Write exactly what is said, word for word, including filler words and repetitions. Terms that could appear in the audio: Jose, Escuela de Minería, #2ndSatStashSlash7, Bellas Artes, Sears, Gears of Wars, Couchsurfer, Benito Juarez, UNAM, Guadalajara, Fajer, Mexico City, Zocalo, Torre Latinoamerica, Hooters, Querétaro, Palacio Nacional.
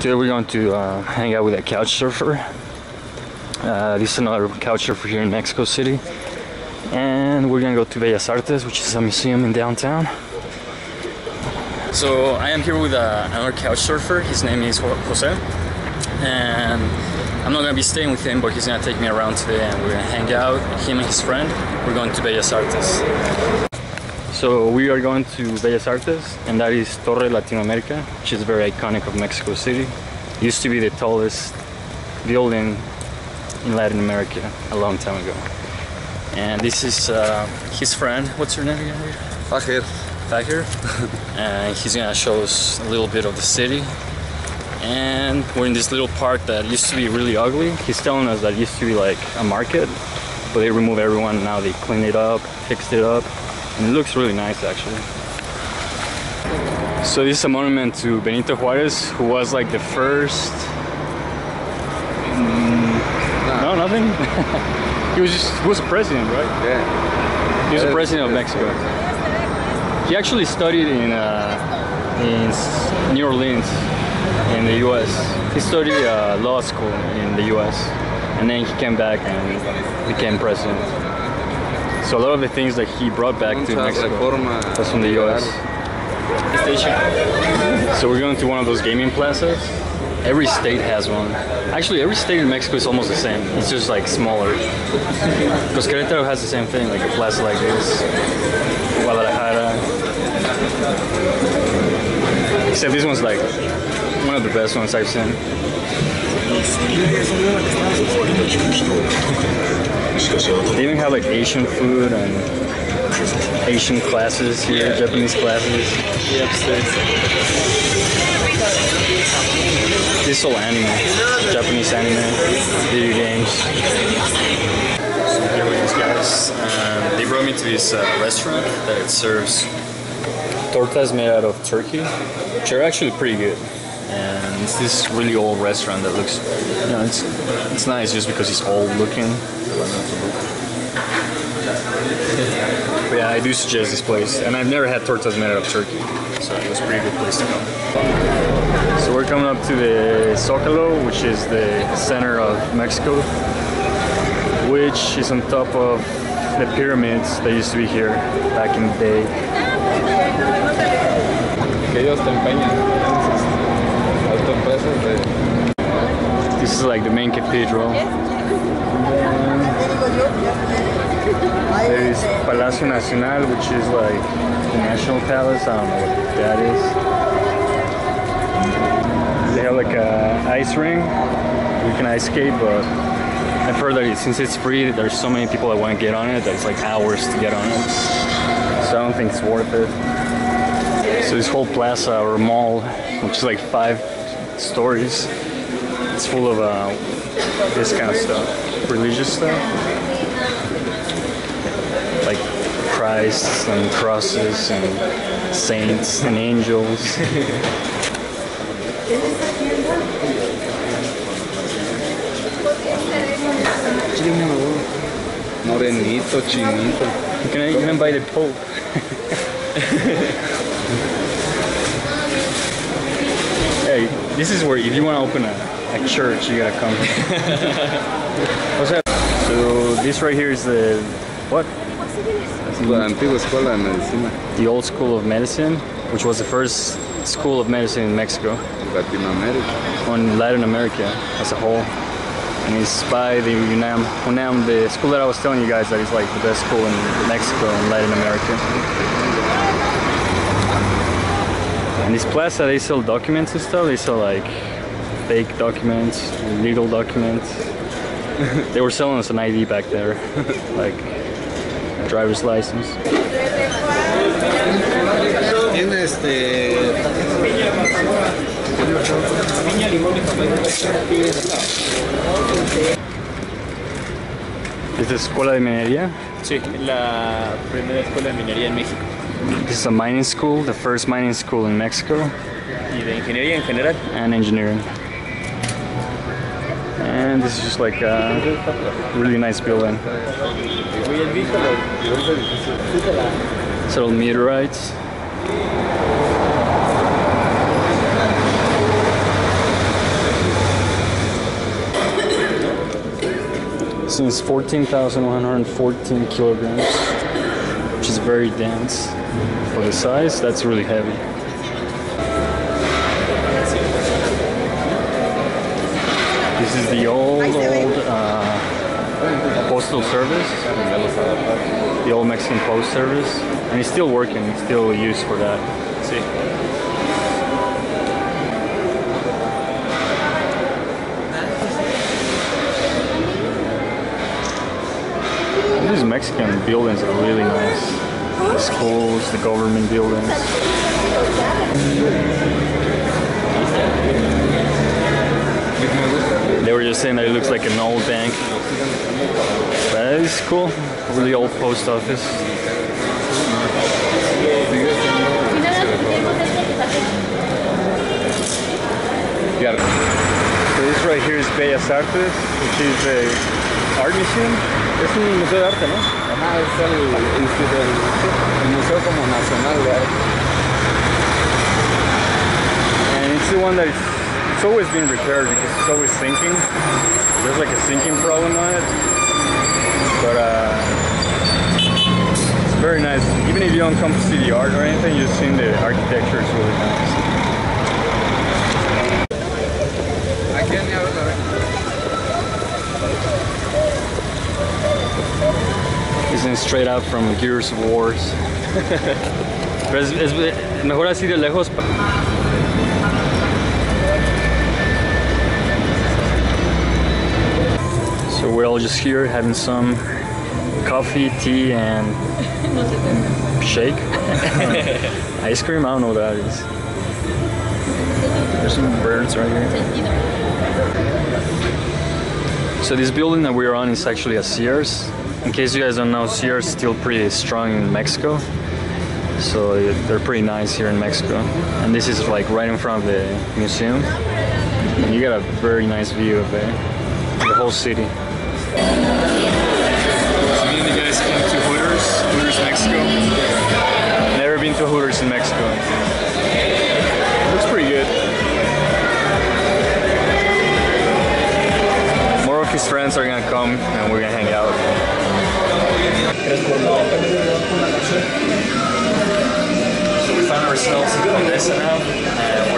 Today we're going to uh, hang out with a couch surfer. Uh, this is another couch surfer here in Mexico City. And we're gonna go to Bellas Artes, which is a museum in downtown. So I am here with uh, another couch surfer. His name is Jose. And I'm not gonna be staying with him, but he's gonna take me around today and we're gonna hang out. Him and his friend, we're going to Bellas Artes. So we are going to Bellas Artes, and that is Torre Latinoamerica, which is very iconic of Mexico City. It used to be the tallest building in Latin America a long time ago. And this is uh, his friend. What's your name again? Fajer. Fajer. And he's gonna show us a little bit of the city. And we're in this little park that used to be really ugly. He's telling us that it used to be like a market, but they remove everyone. Now they clean it up, fixed it up. It looks really nice, actually. So this is a monument to Benito Juarez, who was like the first... Mm, no. no, nothing? He was just... He was a president, right? Yeah. He was a president of Mexico. He actually studied in, uh, in New Orleans, in the U S. He studied uh, law school in the U S. And then he came back and became president. So a lot of the things that he brought back to Mexico was from the U S. So we're going to one of those gaming plazas. Every state has one. Actually, every state in Mexico is almost the same. It's just like smaller. Because Querétaro has the same thing, like a plaza like this. Guadalajara. Except this one's like one of the best ones I've seen. They even have like Asian food and Asian classes here, yeah. Japanese classes. Yeah, upstairs. This is all anime, Japanese anime, video games. So here with these guys, um, they brought me to this uh, restaurant that serves tortas made out of turkey, which are actually pretty good. And it's this really old restaurant that looks, you know, it's it's nice just because it's old looking. But yeah, I do suggest this place, and I've never had tortas made out of turkey, so it was a pretty good place to go. So we're coming up to the Zocalo, which is the center of Mexico, which is on top of the pyramids that used to be here back in the day. This is like the main cathedral. There is Palacio Nacional, which is like the national palace. I don't know what that is. They have like an ice rink. You can ice skate, but I've heard that since it's free, there's so many people that want to get on it that it's like hours to get on it. So I don't think it's worth it. So this whole plaza or mall, which is like five stories. It's full of uh, this kind of stuff, religious stuff, like Christs and crosses and saints and angels. Morenito, chinito. You can even buy the Pope. Hey, this is where if you want to open a, a church, you gotta come. What's that? So this right here is the what? The old school of medicine, which was the first school of medicine in Mexico. Latin America. On Latin America as a whole, and it's by the UNAM. UNAM, the school that I was telling you guys that is like the best school in Mexico and Latin America. In this plaza they sell documents and stuff. They sell like fake documents, legal documents. They were selling us an I D back there, like a driver's license. Is the Escuela de Minería? Sí, la primera escuela de minería en México. This is a mining school, the first mining school in Mexico. Y de ingeniería en general. And engineering. And this is just like a really nice building. So meteorites. Since fourteen thousand one hundred fourteen kilograms, which is very dense for the size. That's really heavy. This is the old, old uh, postal service, the old Mexican post service, and it's still working. It's still used for that. See. These Mexican buildings are really nice. The schools, the government buildings. They were just saying that it looks like an old bank. But it's cool. Really old post office. So this right here is Bellas Artes, which is a art museum. Es un museo de arte, ¿no? Ajá, es el, el, el, el museo como nacional de arte. And it's the one that it's, it's always been repaired because it's always sinking. There's like a sinking problem on it. But uh, it's very nice. Even if you don't come to see the art or anything, you've seen the architecture is really nice. Isn't straight up from Gears of Wars. Pero es, es mejor así de lejos. So we're all just here having some coffee, tea, and shake. Ice cream? I don't know what that is. There's some birds right here. So this building that we're on is actually a Sears. In case you guys don't know, Sears is still pretty strong in Mexico, so they're pretty nice here in Mexico. And this is like right in front of the museum, and you got a very nice view of it, the whole city. So me and the guys came to Hooters, Hooters, Mexico. Never been to Hooters in Mexico. It looks pretty good. More of his friends are gonna come, and we're gonna hang out. So we found ourselves in Odessa now, and